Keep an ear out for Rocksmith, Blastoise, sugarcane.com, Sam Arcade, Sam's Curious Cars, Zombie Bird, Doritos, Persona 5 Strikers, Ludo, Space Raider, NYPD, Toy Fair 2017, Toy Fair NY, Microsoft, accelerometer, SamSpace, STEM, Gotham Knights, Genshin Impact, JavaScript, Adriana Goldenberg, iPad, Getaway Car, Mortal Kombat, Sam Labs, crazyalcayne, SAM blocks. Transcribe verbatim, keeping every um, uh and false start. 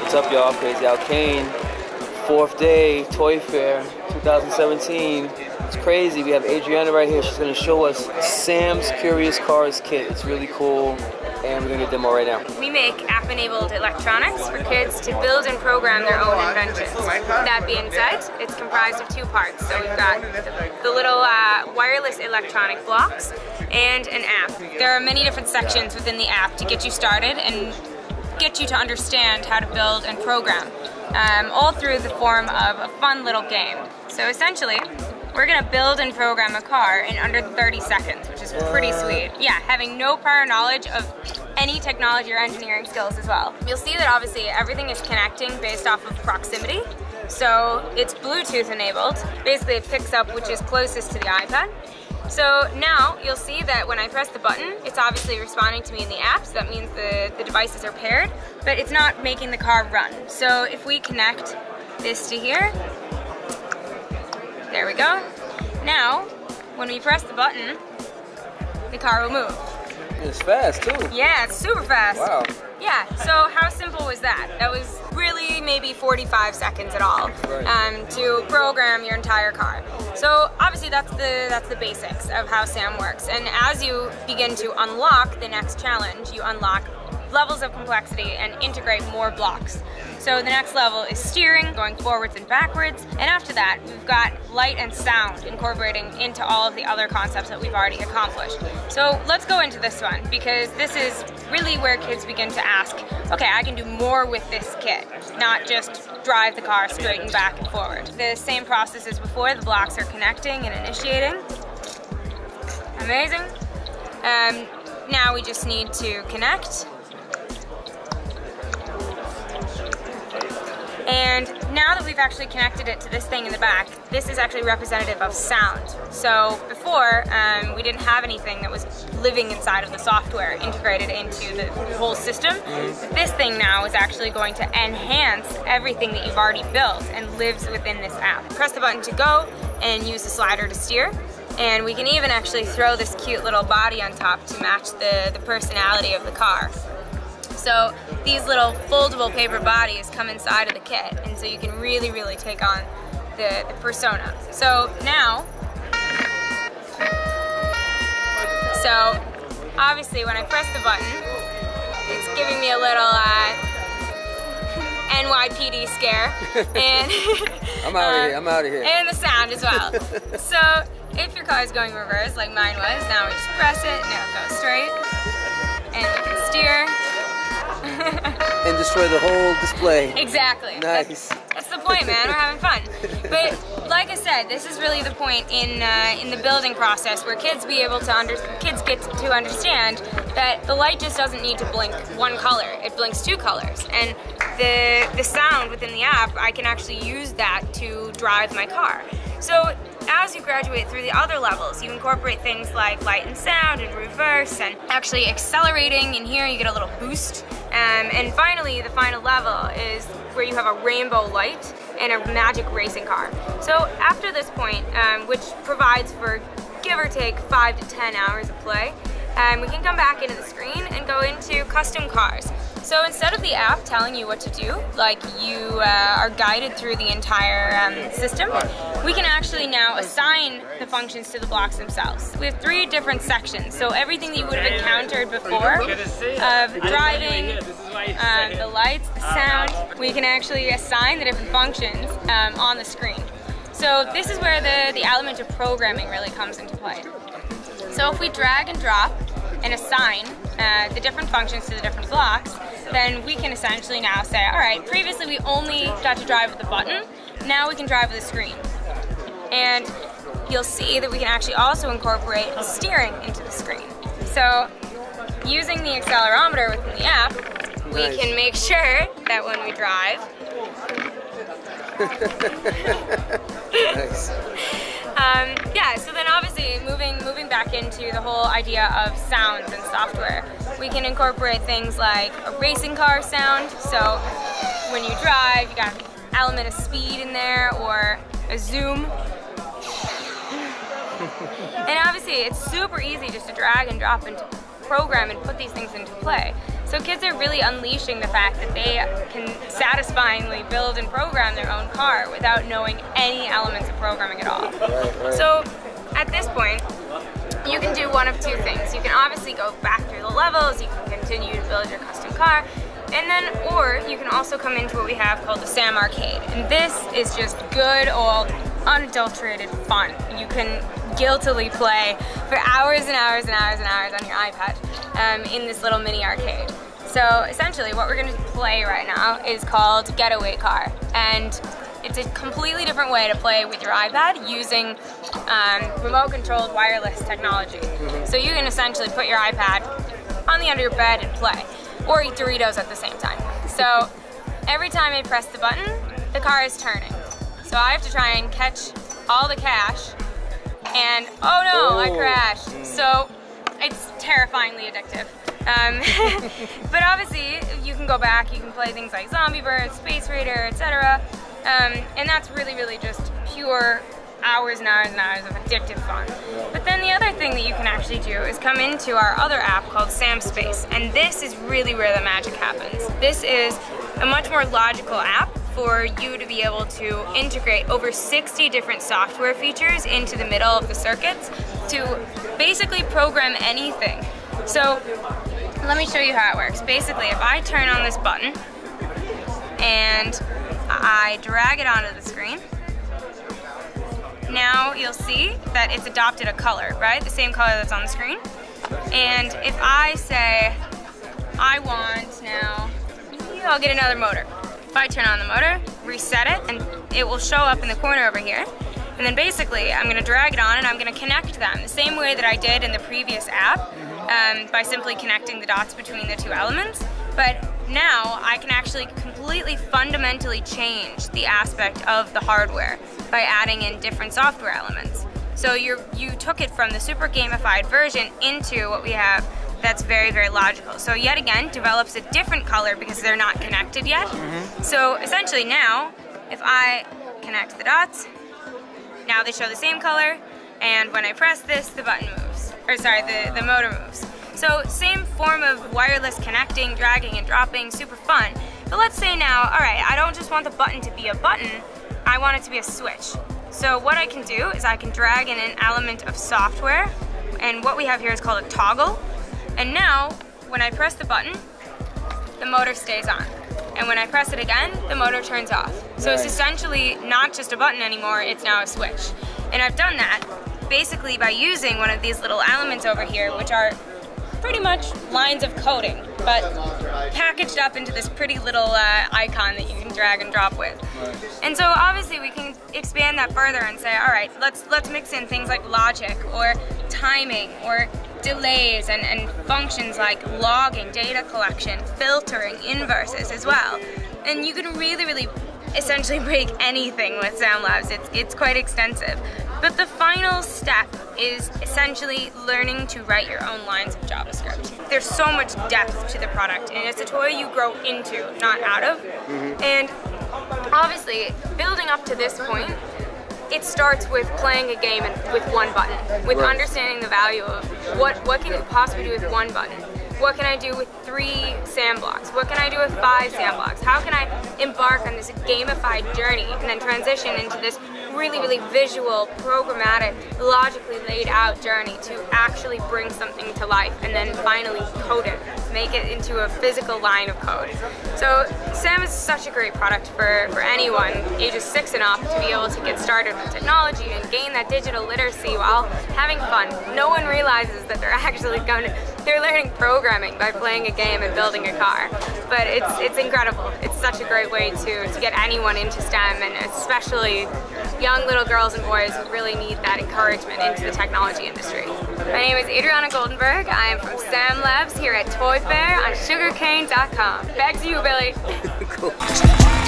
What's up, y'all? Crazy Al Kane. Fourth day, Toy Fair twenty seventeen. It's crazy. We have Adriana right here. She's going to show us Sam's Curious Cars kit. It's really cool, and we're going to get a demo right now. We make app-enabled electronics for kids to build and program their own inventions. That being said, it's comprised of two parts. So we've got the little uh, wireless electronic blocks and an app. There are many different sections within the app to get you started and get you to understand how to build and program, um, all through the form of a fun little game. So essentially, we're gonna build and program a car in under thirty seconds, which is pretty sweet. Yeah, having no prior knowledge of any technology or engineering skills as well. You'll see that obviously everything is connecting based off of proximity. So it's Bluetooth enabled. Basically it picks up which is closest to the iPad. So now you'll see that when I press the button, it's obviously responding to me in the app, so that means the, the devices are paired, but it's not making the car run. So if we connect this to here, there we go. Now, when we press the button, the car will move. It's fast too. Yeah, it's super fast. Wow. Yeah, so how simple was that? That was really maybe forty-five seconds at all um, to program your entire car. So obviously that's the, that's the basics of how Sam works. And as you begin to unlock the next challenge, you unlock levels of complexity and integrate more blocks. So the next level is steering, going forwards and backwards, and after that we've got light and sound incorporating into all of the other concepts that we've already accomplished. So let's go into this one, because this is really where kids begin to ask, okay, I can do more with this kit, not just drive the car straight and back and forward. The same process as before, the blocks are connecting and initiating. Amazing. Um, now we just need to connect. And now that we've actually connected it to this thing in the back, this is actually representative of sound. So before, um, we didn't have anything that was living inside of the software, integrated into the whole system. But this thing now is actually going to enhance everything that you've already built and lives within this app. Press the button to go and use the slider to steer. And we can even actually throw this cute little body on top to match the, the personality of the car. So these little foldable paper bodies come inside of the kit, and so you can really, really take on the, the persona. So now, so obviously when I press the button, it's giving me a little uh, N Y P D scare. And I'm out of uh, here, I'm out of here. And the sound as well. So if your car is going reverse, like mine was, now we just press it, and it'll go straight, and we can steer. And destroy the whole display. Exactly. Nice. That's, that's the point, man. We're having fun. But like I said, this is really the point in uh, in the building process where kids be able to under kids get to understand that the light just doesn't need to blink one color. It blinks two colors. And the the sound within the app, I can actually use that to drive my car. So as you graduate through the other levels, you incorporate things like light and sound and reverse and actually accelerating. In here you get a little boost. Um, and finally, the final level is where you have a rainbow light and a magic racing car. So after this point, um, which provides for give or take five to ten hours of play, um, we can come back into the screen and go into custom cars. So instead of the app telling you what to do, like you uh, are guided through the entire um, system, we can actually now assign the functions to the blocks themselves. We have three different sections, so everything that you would have encountered before of driving, um, the lights, the sound, we can actually assign the different functions um, on the screen. So this is where the, the element of programming really comes into play. So if we drag and drop and assign uh, the different functions to the different blocks, then we can essentially now say, all right, previously we only got to drive with the button, now we can drive with the screen. And you'll see that we can actually also incorporate steering into the screen. So using the accelerometer within the app, we nice. Can make sure that when we drive, nice. Um, yeah, so then obviously moving moving back into the whole idea of sounds and software, we can incorporate things like a racing car sound. So when you drive, you got an element of speed in there, or a zoom. And obviously it's super easy just to drag and drop into program and put these things into play. So kids are really unleashing the fact that they can satisfyingly build and program their own car without knowing any elements of programming at all. Right, right. So at this point, you can do one of two things. You can obviously go back through the levels, you can continue to build your custom car, and then, or you can also come into what we have called the Sam Arcade. And this is just good old, unadulterated fun. You can guiltily play for hours and hours and hours and hours on your iPad um, in this little mini arcade. So essentially what we're going to play right now is called Getaway Car, and it's a completely different way to play with your iPad using um, remote controlled wireless technology. So you can essentially put your iPad on the end of your bed and play, or eat Doritos at the same time. So every time I press the button, the car is turning. So I have to try and catch all the cash, and oh no, I crashed. So it's terrifyingly addictive. Um, but obviously, you can go back, you can play things like Zombie Bird, Space Raider, et cetera. Um, and that's really, really just pure hours and hours and hours of addictive fun. But then the other thing that you can actually do is come into our other app called SamSpace, and this is really where the magic happens. This is a much more logical app for you to be able to integrate over sixty different software features into the middle of the circuits to basically program anything. So let me show you how it works. Basically, if I turn on this button and I drag it onto the screen, now you'll see that it's adopted a color, right? The same color that's on the screen. And if I say, I want now, I'll get another motor. If I turn on the motor, reset it, and it will show up in the corner over here. And then basically, I'm gonna drag it on and I'm gonna connect them the same way that I did in the previous app, um, by simply connecting the dots between the two elements. But now I can actually completely fundamentally change the aspect of the hardware by adding in different software elements. So you're, you took it from the super gamified version into what we have that's very, very logical. So yet again, develops a different color because they're not connected yet. Mm-hmm. So essentially now, if I connect the dots, now they show the same color, and when I press this, the button moves, or sorry, the, the motor moves. So same form of wireless connecting, dragging and dropping, super fun. But let's say now, all right, I don't just want the button to be a button, I want it to be a switch. So what I can do is I can drag in an element of software, and what we have here is called a toggle. And now, when I press the button, the motor stays on. And when I press it again, the motor turns off. So it's essentially not just a button anymore, it's now a switch. And I've done that basically by using one of these little elements over here, which are pretty much lines of coding, but packaged up into this pretty little uh, icon that you can drag and drop with. And so obviously we can expand that further and say, all right, let's, let's mix in things like logic or timing or delays and, and functions like logging, data collection, filtering, inverses as well. And you can really, really essentially break anything with Sam Labs. It's, it's quite extensive. But the final step is essentially learning to write your own lines of JavaScript. There's so much depth to the product, and it's a toy you grow into, not out of. Mm-hmm. And obviously, building up to this point, it starts with playing a game and with one button, with right. understanding the value of what, what can you possibly do with one button? What can I do with three sand blocks? What can I do with five sand blocks? How can I embark on this gamified journey and then transition into this really, really visual, programmatic, logically laid out journey to actually bring something to life and then finally code it, make it into a physical line of code. So Sam is such a great product for, for anyone ages six and up to be able to get started with technology and gain that digital literacy while having fun. No one realizes that they're actually going to, they're learning programming by playing a game and building a car. But it's, it's incredible. It's such a great way to, to get anyone into STEM, and especially young little girls and boys who really need that encouragement into the technology industry. My name is Adriana Goldenberg. I am from Sam Labs here at Toy Fair on sugarcane dot com. Back to you, Billy. Cool.